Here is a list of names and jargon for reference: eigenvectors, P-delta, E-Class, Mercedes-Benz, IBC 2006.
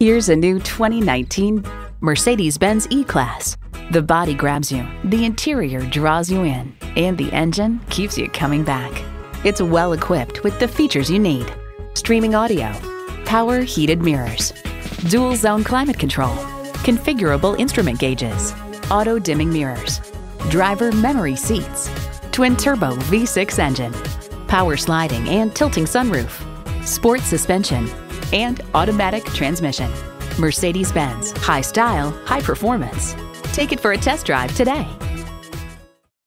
Here's a new 2019 Mercedes-Benz E-Class. The body grabs you, the interior draws you in, and the engine keeps you coming back. It's well equipped with the features you need: streaming audio, power heated mirrors, dual zone climate control, configurable instrument gauges, auto dimming mirrors, driver memory seats, twin turbo V6 engine, power sliding and tilting sunroof, sport suspension, and automatic transmission. Mercedes-Benz, high style, high performance. Take it for a test drive today.